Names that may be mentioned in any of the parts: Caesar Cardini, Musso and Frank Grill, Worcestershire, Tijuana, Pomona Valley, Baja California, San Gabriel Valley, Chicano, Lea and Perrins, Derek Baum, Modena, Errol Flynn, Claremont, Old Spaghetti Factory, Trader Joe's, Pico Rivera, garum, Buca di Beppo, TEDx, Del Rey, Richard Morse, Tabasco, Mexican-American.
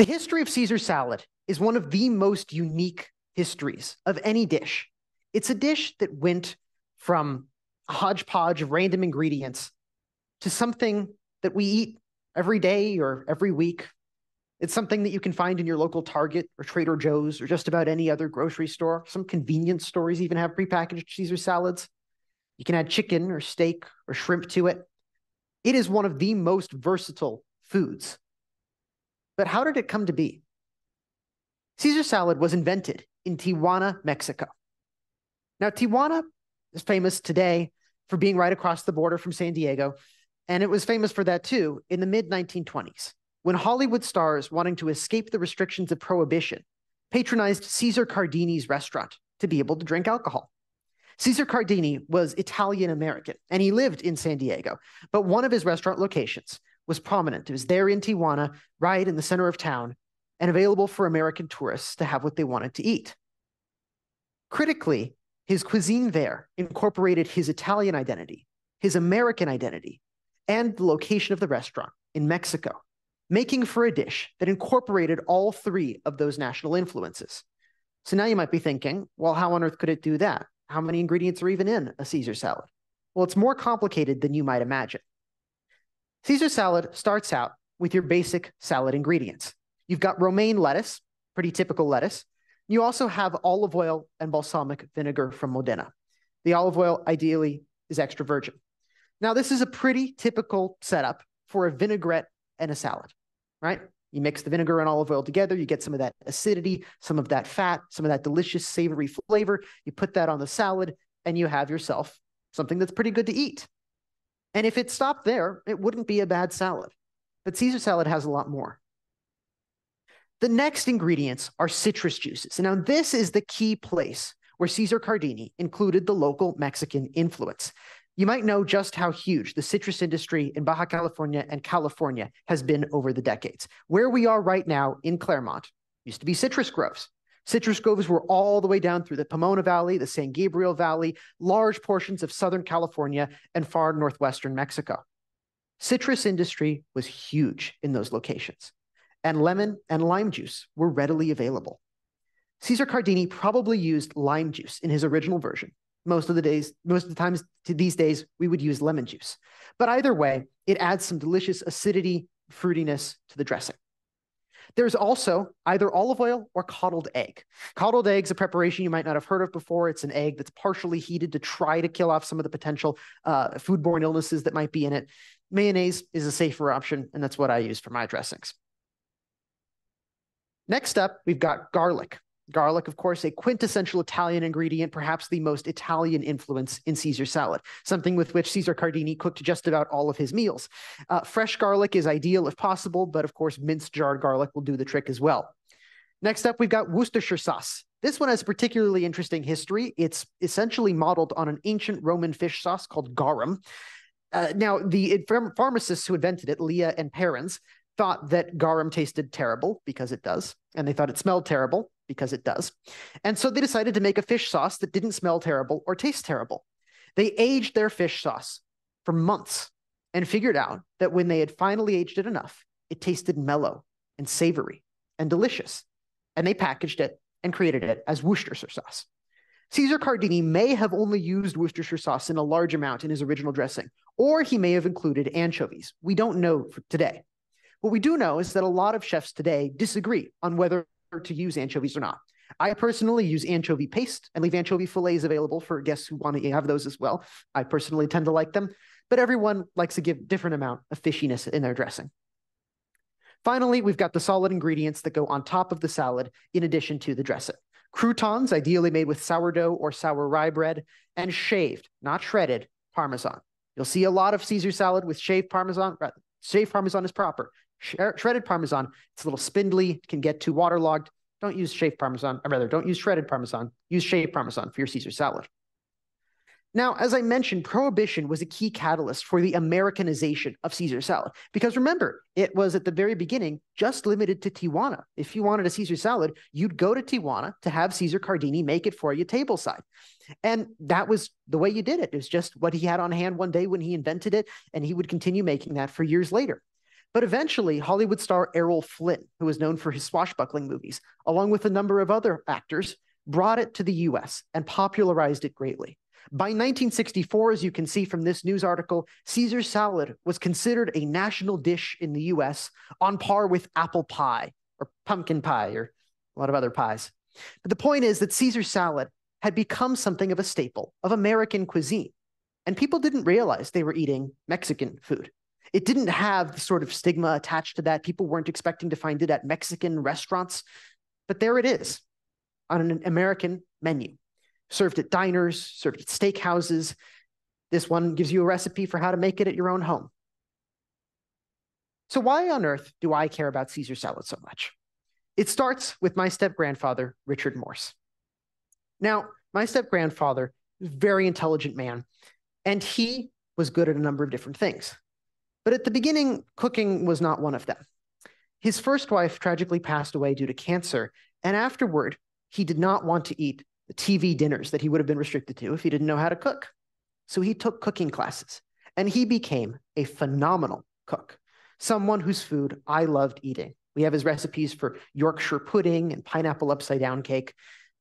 The history of Caesar salad is one of the most unique histories of any dish. It's a dish that went from a hodgepodge of random ingredients to something that we eat every day or every week. It's something that you can find in your local Target or Trader Joe's or just about any other grocery store. Some convenience stores even have prepackaged Caesar salads. You can add chicken or steak or shrimp to it. It is one of the most versatile foods. But how did it come to be? Caesar salad was invented in Tijuana, Mexico. Now, Tijuana is famous today for being right across the border from San Diego, and it was famous for that too in the mid-1920s, when Hollywood stars wanting to escape the restrictions of prohibition patronized Caesar Cardini's restaurant to be able to drink alcohol. Caesar Cardini was Italian-American, and he lived in San Diego, but one of his restaurant locations was prominent. It was there in Tijuana, right in the center of town, and available for American tourists to have what they wanted to eat. Critically, his cuisine there incorporated his Italian identity, his American identity, and the location of the restaurant in Mexico, making for a dish that incorporated all three of those national influences. So now you might be thinking, well, how on earth could it do that? How many ingredients are even in a Caesar salad? Well, it's more complicated than you might imagine. Caesar salad starts out with your basic salad ingredients. You've got romaine lettuce, pretty typical lettuce. You also have olive oil and balsamic vinegar from Modena. The olive oil ideally is extra virgin. Now, this is a pretty typical setup for a vinaigrette and a salad, right? You mix the vinegar and olive oil together, you get some of that acidity, some of that fat, some of that delicious savory flavor. You put that on the salad and you have yourself something that's pretty good to eat. And if it stopped there, it wouldn't be a bad salad. But Caesar salad has a lot more. The next ingredients are citrus juices. Now, this is the key place where Caesar Cardini included the local Mexican influence. You might know just how huge the citrus industry in Baja California and California has been over the decades. Where we are right now in Claremont used to be citrus groves. Citrus groves were all the way down through the Pomona Valley, the San Gabriel Valley, large portions of Southern California, and far northwestern Mexico. Citrus industry was huge in those locations, and lemon and lime juice were readily available. Caesar Cardini probably used lime juice in his original version. Most of the times these days, we would use lemon juice. But either way, it adds some delicious acidity, fruitiness to the dressing. There's also either olive oil or coddled egg. Coddled egg is a preparation you might not have heard of before. It's an egg that's partially heated to try to kill off some of the potential foodborne illnesses that might be in it. Mayonnaise is a safer option, and that's what I use for my dressings. Next up, we've got garlic. Garlic, of course, a quintessential Italian ingredient, perhaps the most Italian influence in Caesar salad, something with which Caesar Cardini cooked just about all of his meals. Fresh garlic is ideal if possible, but of course, minced jarred garlic will do the trick as well. Next up, we've got Worcestershire sauce. This one has a particularly interesting history. It's essentially modeled on an ancient Roman fish sauce called garum. Now, the pharmacists who invented it, Lea and Perrins, thought that garum tasted terrible, because it does, and they thought it smelled terrible, because it does. And so they decided to make a fish sauce that didn't smell terrible or taste terrible. They aged their fish sauce for months and figured out that when they had finally aged it enough, it tasted mellow and savory and delicious. And they packaged it and created it as Worcestershire sauce. Caesar Cardini may have only used Worcestershire sauce in a large amount in his original dressing, or he may have included anchovies. We don't know today. What we do know is that a lot of chefs today disagree on whether to use anchovies or not. I personally use anchovy paste and leave anchovy fillets available for guests who want to have those as well. I personally tend to like them, but everyone likes to give a different amount of fishiness in their dressing. Finally, we've got the solid ingredients that go on top of the salad in addition to the dressing. Croutons, ideally made with sourdough or sour rye bread, and shaved, not shredded, Parmesan. You'll see a lot of Caesar salad with shaved Parmesan. Shaved Parmesan is proper. Shredded Parmesan, it's a little spindly, can get too waterlogged. Don't use shaved Parmesan, or rather, don't use shredded Parmesan. Use shaved Parmesan for your Caesar salad. Now, as I mentioned, Prohibition was a key catalyst for the Americanization of Caesar salad. Because remember, it was at the very beginning just limited to Tijuana. If you wanted a Caesar salad, you'd go to Tijuana to have Caesar Cardini make it for you tableside. And that was the way you did it. It was just what he had on hand one day when he invented it, and he would continue making that for years later. But eventually, Hollywood star Errol Flynn, who is known for his swashbuckling movies, along with a number of other actors, brought it to the US and popularized it greatly. By 1964, as you can see from this news article, Caesar salad was considered a national dish in the US on par with apple pie or pumpkin pie or a lot of other pies. But the point is that Caesar salad had become something of a staple of American cuisine, and people didn't realize they were eating Mexican food. It didn't have the sort of stigma attached to that. People weren't expecting to find it at Mexican restaurants, but there it is on an American menu. Served at diners, served at steakhouses. This one gives you a recipe for how to make it at your own home. So why on earth do I care about Caesar salad so much? It starts with my step-grandfather, Richard Morse. Now, my step-grandfather was a very intelligent man, and he was good at a number of different things. But at the beginning, cooking was not one of them. His first wife tragically passed away due to cancer, and afterward, he did not want to eat the TV dinners that he would have been restricted to if he didn't know how to cook. So he took cooking classes, and he became a phenomenal cook, someone whose food I loved eating. We have his recipes for Yorkshire pudding and pineapple upside-down cake,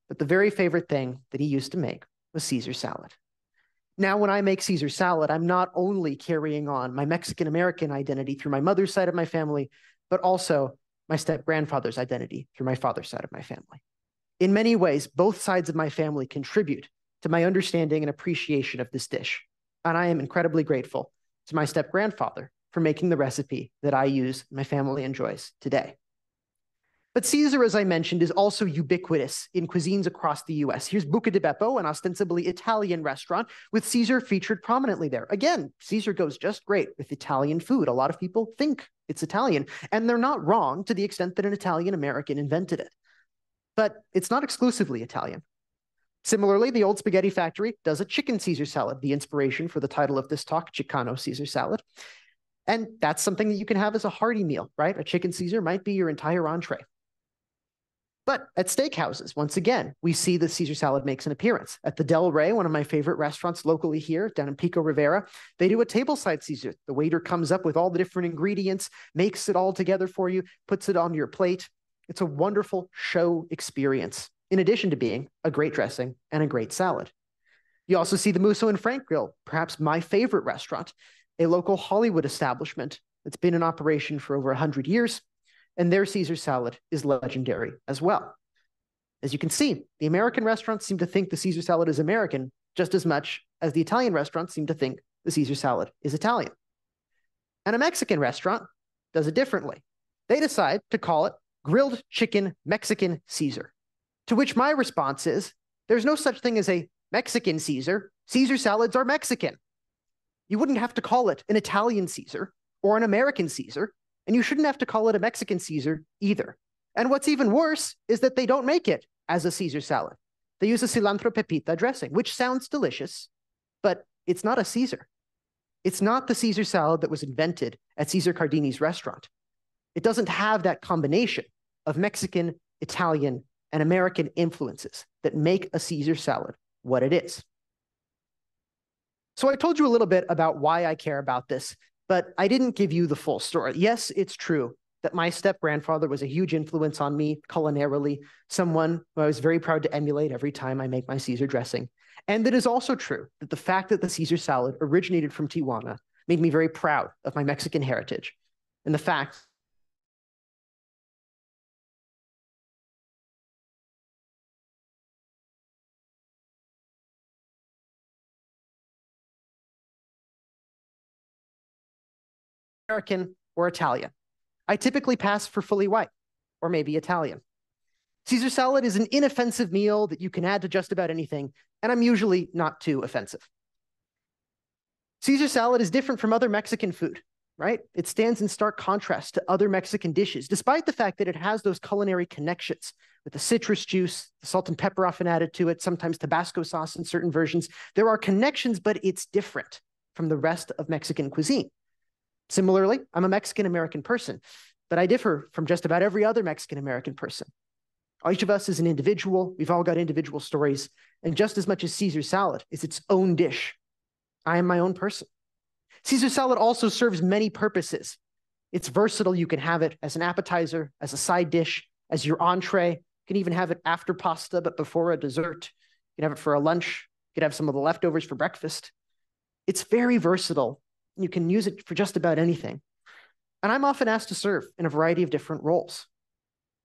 but the very favorite thing that he used to make was Caesar salad. Now, when I make Caesar salad, I'm not only carrying on my Mexican-American identity through my mother's side of my family, but also my step-grandfather's identity through my father's side of my family. In many ways, both sides of my family contribute to my understanding and appreciation of this dish, and I am incredibly grateful to my step-grandfather for making the recipe that I use and my family enjoys today. But Caesar, as I mentioned, is also ubiquitous in cuisines across the US. Here's Buca di Beppo, an ostensibly Italian restaurant, with Caesar featured prominently there. Again, Caesar goes just great with Italian food. A lot of people think it's Italian, and they're not wrong to the extent that an Italian-American invented it. But it's not exclusively Italian. Similarly, the Old Spaghetti Factory does a chicken Caesar salad, the inspiration for the title of this talk, Chicano Caesar salad. And that's something that you can have as a hearty meal, right? A chicken Caesar might be your entire entree. But at steakhouses, once again, we see the Caesar salad makes an appearance. At the Del Rey, one of my favorite restaurants locally here, down in Pico Rivera, they do a tableside Caesar. The waiter comes up with all the different ingredients, makes it all together for you, puts it on your plate. It's a wonderful show experience, in addition to being a great dressing and a great salad. You also see the Musso and Frank Grill, perhaps my favorite restaurant, a local Hollywood establishment that's been in operation for over 100 years, and their Caesar salad is legendary as well. As you can see, the American restaurants seem to think the Caesar salad is American just as much as the Italian restaurants seem to think the Caesar salad is Italian. And a Mexican restaurant does it differently. They decide to call it grilled chicken Mexican Caesar, to which my response is, there's no such thing as a Mexican Caesar. Caesar salads are Mexican. You wouldn't have to call it an Italian Caesar or an American Caesar, and you shouldn't have to call it a Mexican Caesar either. And what's even worse is that they don't make it as a Caesar salad. They use a cilantro pepita dressing, which sounds delicious, but it's not a Caesar. It's not the Caesar salad that was invented at Caesar Cardini's restaurant. It doesn't have that combination of Mexican, Italian, and American influences that make a Caesar salad what it is. So I told you a little bit about why I care about this, but I didn't give you the full story. Yes, it's true that my step-grandfather was a huge influence on me culinarily, someone who I was very proud to emulate every time I make my Caesar dressing. And it is also true that the fact that the Caesar salad originated from Tijuana made me very proud of my Mexican heritage. And the fact American or Italian. I typically pass for fully white, or maybe Italian. Caesar salad is an inoffensive meal that you can add to just about anything, and I'm usually not too offensive. Caesar salad is different from other Mexican food, right? It stands in stark contrast to other Mexican dishes, despite the fact that it has those culinary connections with the citrus juice, the salt and pepper often added to it, sometimes Tabasco sauce in certain versions. There are connections, but it's different from the rest of Mexican cuisine. Similarly, I'm a Mexican-American person, but I differ from just about every other Mexican-American person. Each of us is an individual. We've all got individual stories. And just as much as Caesar salad is its own dish, I am my own person. Caesar salad also serves many purposes. It's versatile. You can have it as an appetizer, as a side dish, as your entree. You can even have it after pasta, but before a dessert. You can have it for a lunch. You can have some of the leftovers for breakfast. It's very versatile. You can use it for just about anything. And I'm often asked to serve in a variety of different roles.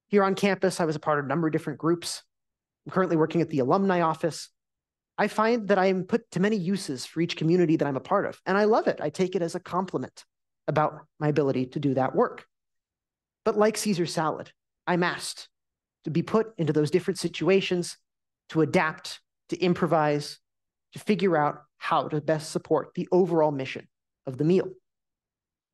Here on campus, I was a part of a number of different groups. I'm currently working at the alumni office. I find that I am put to many uses for each community that I'm a part of, and I love it. I take it as a compliment about my ability to do that work. But like Caesar salad, I'm asked to be put into those different situations, to adapt, to improvise, to figure out how to best support the overall mission of the meal.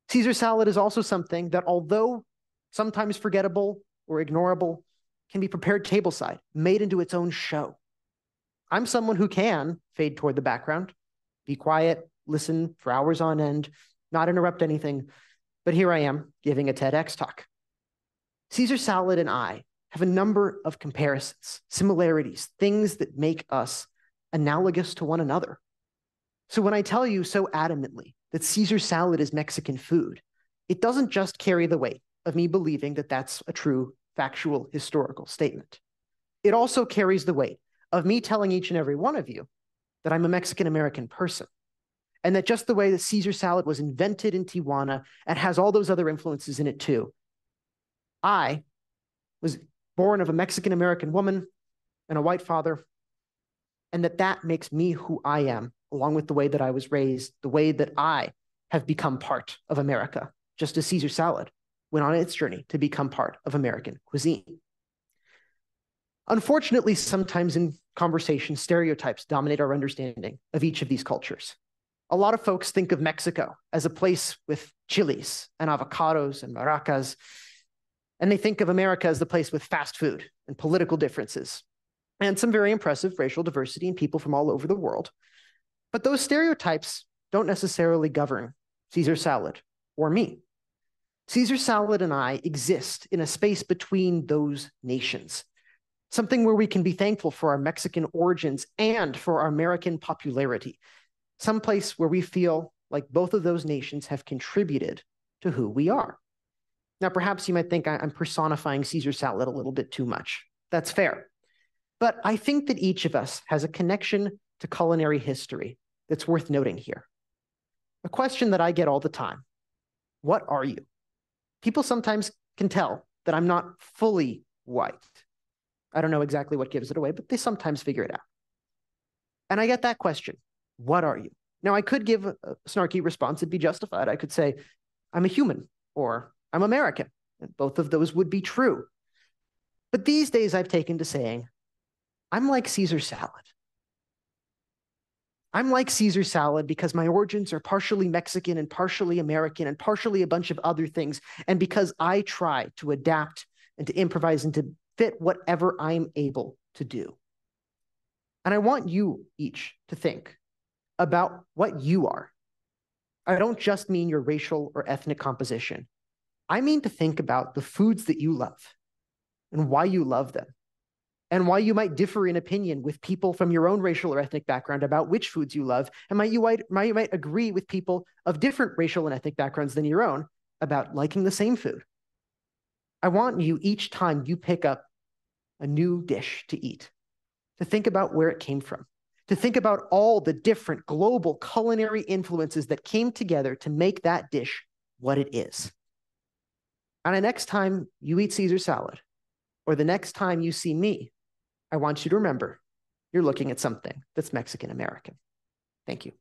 Caesar salad is also something that, although sometimes forgettable or ignorable, can be prepared tableside, made into its own show. I'm someone who can fade toward the background, be quiet, listen for hours on end, not interrupt anything, but here I am giving a TEDx talk. Caesar salad and I have a number of comparisons, similarities, things that make us analogous to one another. So when I tell you so adamantly that Caesar salad is Mexican food, it doesn't just carry the weight of me believing that that's a true factual historical statement. It also carries the weight of me telling each and every one of you that I'm a Mexican-American person, and that just the way that Caesar salad was invented in Tijuana and has all those other influences in it too. I was born of a Mexican-American woman and a white father, and that makes me who I am, along with the way that I was raised, the way that I have become part of America, just as Caesar salad went on its journey to become part of American cuisine. Unfortunately, sometimes in conversation, stereotypes dominate our understanding of each of these cultures. A lot of folks think of Mexico as a place with chilies and avocados and maracas, and they think of America as the place with fast food and political differences, and some very impressive racial diversity and people from all over the world. But those stereotypes don't necessarily govern Caesar salad or me. Caesar salad and I exist in a space between those nations, something where we can be thankful for our Mexican origins and for our American popularity, someplace where we feel like both of those nations have contributed to who we are. Now, perhaps you might think I'm personifying Caesar salad a little bit too much. That's fair. But I think that each of us has a connection to culinary history that's worth noting here. A question that I get all the time: what are you? People sometimes can tell that I'm not fully white. I don't know exactly what gives it away, but they sometimes figure it out. And I get that question, what are you? Now, I could give a snarky response. It'd be justified. I could say, I'm a human, or I'm American. And both of those would be true. But these days I've taken to saying, I'm like Caesar salad. I'm like Caesar salad because my origins are partially Mexican and partially American and partially a bunch of other things. And because I try to adapt and to improvise and to fit whatever I'm able to do. And I want you each to think about what you are. I don't just mean your racial or ethnic composition. I mean to think about the foods that you love and why you love them, and why you might differ in opinion with people from your own racial or ethnic background about which foods you love, and you might agree with people of different racial and ethnic backgrounds than your own about liking the same food. I want you, each time you pick up a new dish to eat, to think about where it came from, to think about all the different global culinary influences that came together to make that dish what it is. And the next time you eat Caesar salad, or the next time you see me, I want you to remember, you're looking at something that's Mexican-American. Thank you.